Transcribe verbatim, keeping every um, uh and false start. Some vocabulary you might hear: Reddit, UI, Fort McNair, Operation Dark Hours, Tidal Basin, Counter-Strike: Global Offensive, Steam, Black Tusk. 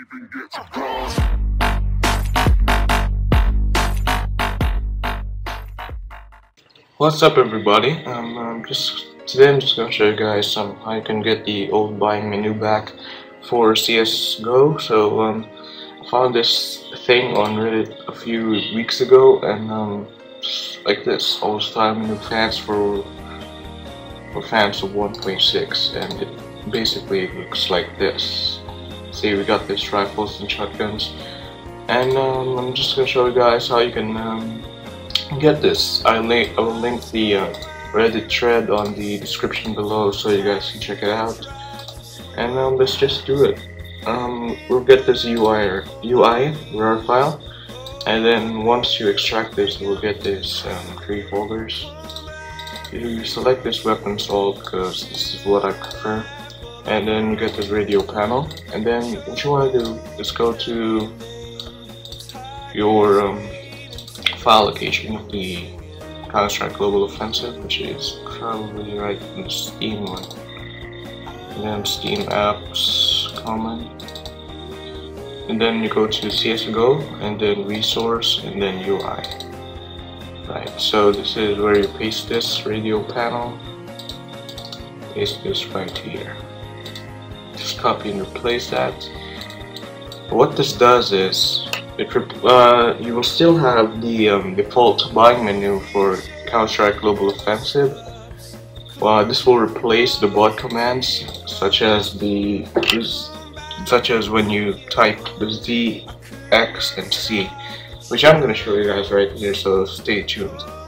even get to cross. What's up, everybody? Um, I'm just today I'm just gonna show you guys um, how you can get the old buy menu back for C S G O. So um, I found this thing on Reddit a few weeks ago, and um, like this, all this time new fans for for fans of one point six, and it basically looks like this. See, we got these rifles and shotguns, and um, I'm just gonna show you guys how you can um, get this. I, li I will link the uh, Reddit thread on the description below, so you guys can check it out. And um, let's just do it. Um, we'll get this U I, U I rar file, and then once you extract this, we'll get these um, three folders. You select this weapons all because this is what I prefer, and then you get this radio panel. And then what you want to do is go to your um, file location of the Counter-Strike Global Offensive, which is probably right in the Steam one. And then Steam apps, common, and then you go to C S G O, and then resource, and then U I. Right, so this is where you paste this radio panel. Paste this right here. Just copy and replace that. What this does is, it uh, you will still have the um, default buying menu for Counter-Strike Global Offensive. Uh, this will replace the bot commands, such as the such as when you type the Z, X, and C, which I'm going to show you guys right here, so stay tuned.